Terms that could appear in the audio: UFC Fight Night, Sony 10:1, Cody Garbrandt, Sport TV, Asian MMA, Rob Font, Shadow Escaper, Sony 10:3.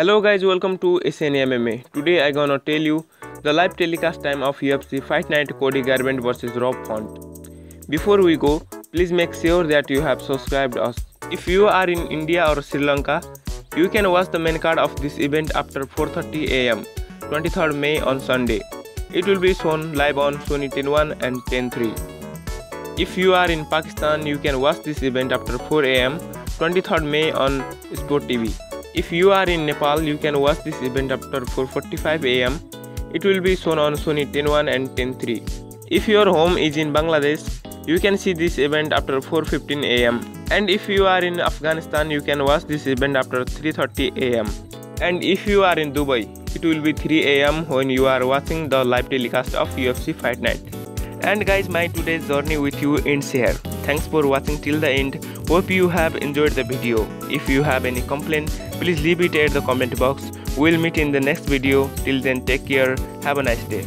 Hello guys, welcome to Asian MMA. Today I gonna tell you the live telecast time of UFC Fight Night Cody Garbrandt vs Rob Font. Before we go, please make sure that you have subscribed us. If you are in India or Sri Lanka, you can watch the main card of this event after 4:30 am 23rd May on Sunday. It will be shown live on Sony 10:1 and 10:3. If you are in Pakistan, you can watch this event after 4 am 23rd May on Sport TV. If you are in Nepal, you can watch this event after 4:45 am. It will be shown on Sony 10:1 and 10:3. If your home is in Bangladesh, you can see this event after 4:15 am. And if you are in Afghanistan, you can watch this event after 3:30 am. And if you are in Dubai, it will be 3 am when you are watching the live telecast of UFC Fight Night. And guys, my today's journey with you ends here. Thanks for watching till the end. Hope you have enjoyed the video. If you have any complaint, please leave it at the comment box. We'll meet in the next video. Till then, take care. Have a nice day.